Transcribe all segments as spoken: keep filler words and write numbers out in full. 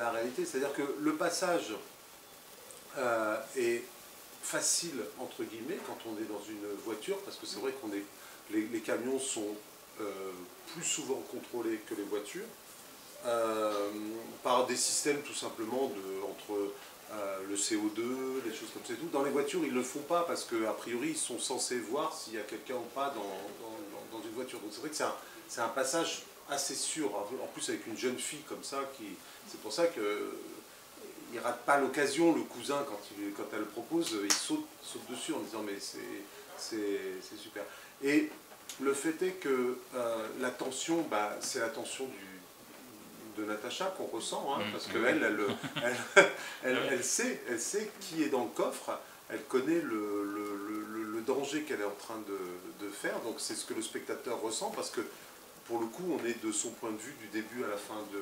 la réalité. C'est-à-dire que le passage euh, est facile, entre guillemets, quand on est dans une voiture, parce que c'est vrai qu'on est les, les camions sont euh, plus souvent contrôlés que les voitures, euh, par des systèmes tout simplement de, entre euh, le C O deux, les choses comme ça et tout. Dans les voitures, ils ne le font pas, parce qu'a priori, ils sont censés voir s'il y a quelqu'un ou pas dans, dans, dans une voiture. Donc c'est vrai que c'est un, c'est un passage assez sûr, en plus avec une jeune fille comme ça, qui c'est pour ça que il rate pas l'occasion, le cousin, quand, il, quand elle propose, il saute, saute dessus en disant mais c'est super. Et le fait est que euh, la tension, bah, c'est la tension du, de Natacha qu'on ressent, hein, parce qu'elle elle, elle, elle, elle, elle, sait, elle sait qui est dans le coffre, elle connaît le, le, le, le danger qu'elle est en train de, de faire, donc c'est ce que le spectateur ressent, parce que pour le coup, on est de son point de vue du début à la fin, de,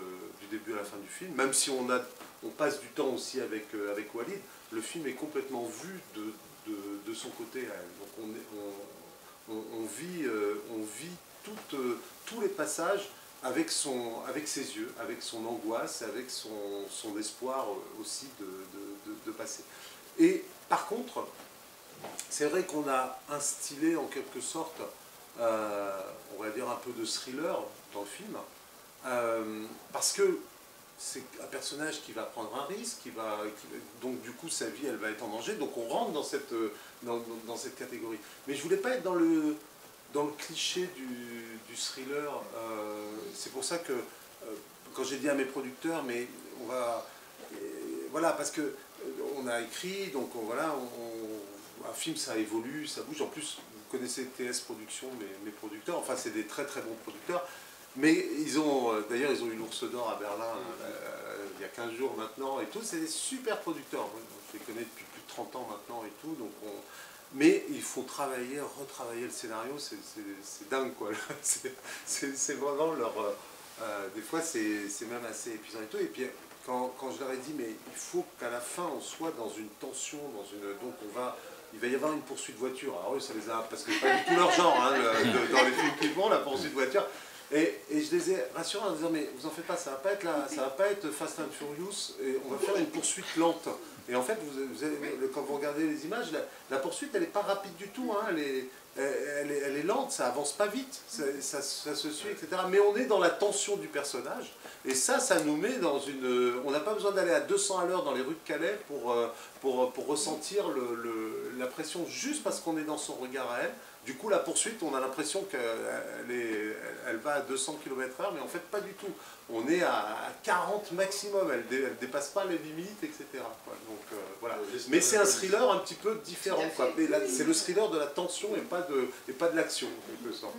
du, début à la fin du film. Même si on, a, on passe du temps aussi avec, euh, avec Walid, le film est complètement vu de, de, de son côté à elle. Donc on, est, on, on, on vit, euh, on vit tout, euh, tous les passages avec, son, avec ses yeux, avec son angoisse, avec son, son espoir aussi de, de, de, de passer. Et par contre, c'est vrai qu'on a instillé en quelque sorte... Euh, on va dire un peu de thriller dans le film, euh, parce que c'est un personnage qui va prendre un risque, qui va, qui, donc du coup sa vie elle va être en danger, donc on rentre dans cette, dans, dans cette catégorie. Mais je voulais pas être dans le, dans le cliché du, du thriller, euh, c'est pour ça que euh, quand j'ai dit à mes producteurs, mais on va... Euh, voilà, parce que euh, on a écrit, donc on, voilà, on, un film ça évolue, ça bouge, en plus... Vous connaissez T S Productions, mes, mes producteurs, enfin c'est des très très bons producteurs, mais ils ont, d'ailleurs ils ont eu l'ours d'or à Berlin euh, il y a quinze jours maintenant et tout, c'est des super producteurs, je les connais depuis plus de trente ans maintenant et tout, donc on... mais il faut travailler, retravailler le scénario, c'est dingue quoi, c'est vraiment leur, euh, des fois c'est même assez épuisant et tout, et puis quand, quand je leur ai dit mais il faut qu'à la fin on soit dans une tension, dans une... donc on va... Il va y avoir une poursuite voiture. Alors eux, ça les a... Parce que c'est pas du tout leur genre, hein, le, de, dans les films qu'ils font, la poursuite voiture. Et, et je les ai rassurés en disant, mais vous en faites pas, ça va pas être là, ça va pas être Fast and Furious, et on va faire une poursuite lente. Et en fait, vous, vous avez, quand vous regardez les images, la, la poursuite, elle est pas rapide du tout, hein, elle, est, elle, est, elle est lente, ça avance pas vite, ça, ça, ça se suit, et cetera. Mais on est dans la tension du personnage, et ça, ça nous met dans une... On n'a pas besoin d'aller à deux cents à l'heure dans les rues de Calais pour, pour, pour ressentir le, le, la pression, juste parce qu'on est dans son regard à elle. Du coup, la poursuite, on a l'impression qu'elle elle va à deux cents kilomètres heure, mais en fait, pas du tout. On est à quarante maximum, elle ne dé, dépasse pas les limites, et cetera. Quoi. Donc, euh, voilà. Mais c'est un thriller un petit peu différent. C'est le thriller de la tension et pas de, et pas de l'action, en quelque sorte.